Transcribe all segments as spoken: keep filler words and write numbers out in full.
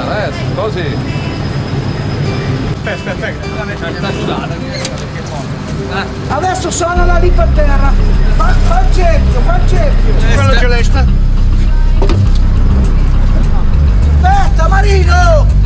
via, adesso, così. Aspetta, aspetta, aspetta, scusate. Adesso suonala lì per terra. Fa, fa il cerchio, fa il cerchio. Quello che l'esta. Aspetta, Marino!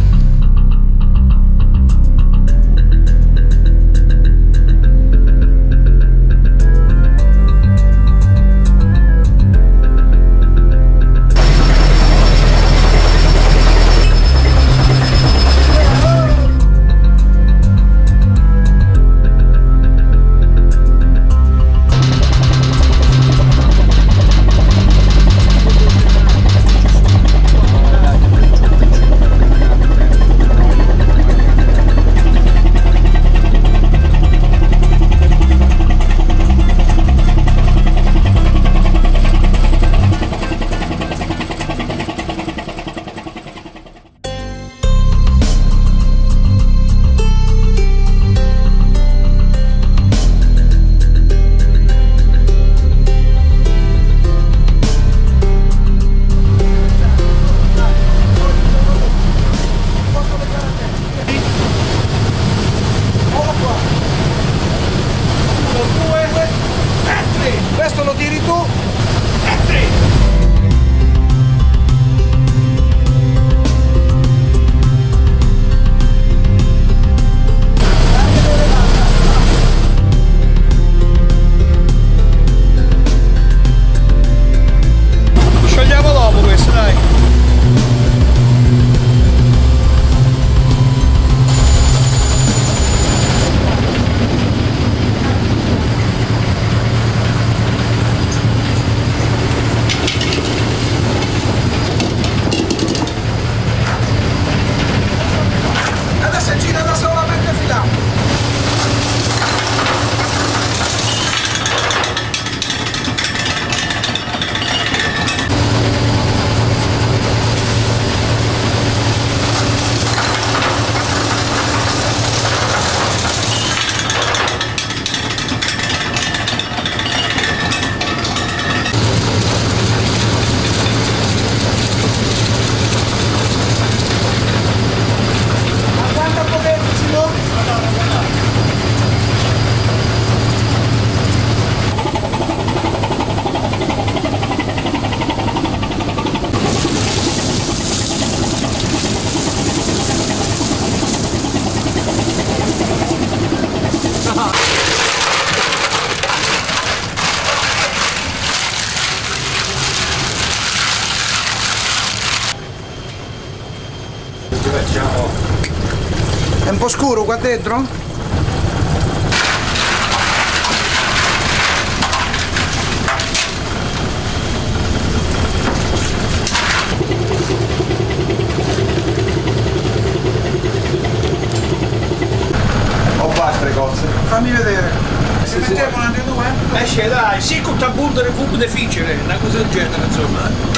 Questo lo tiri tu e tre! È un po' scuro qua dentro? Ho altre cose. Fammi vedere. Se mettiamo anche due? Esce dai, sì, con tabulto è un po' difficile, una cosa del genere insomma.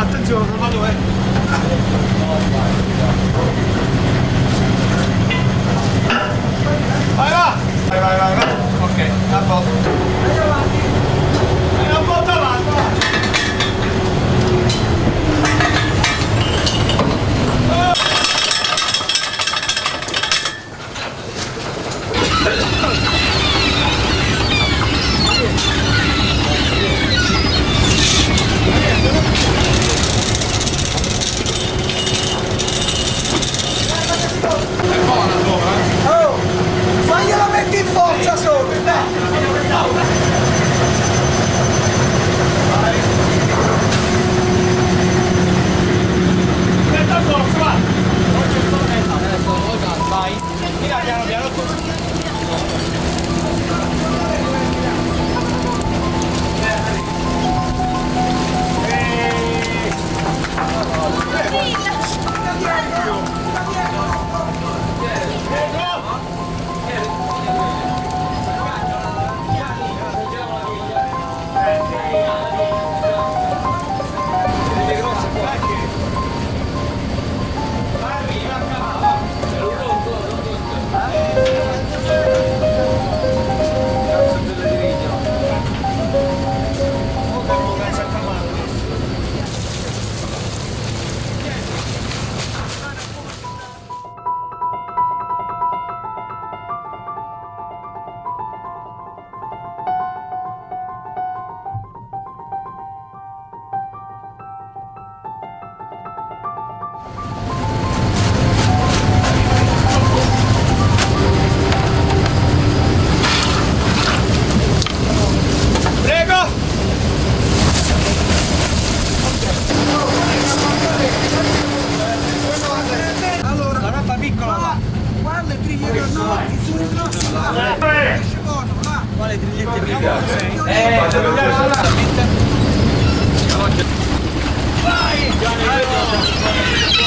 Attenzione, ma dov'è? Vai, va! Vai, vai, vai, vai! Ok, a posto. Vai!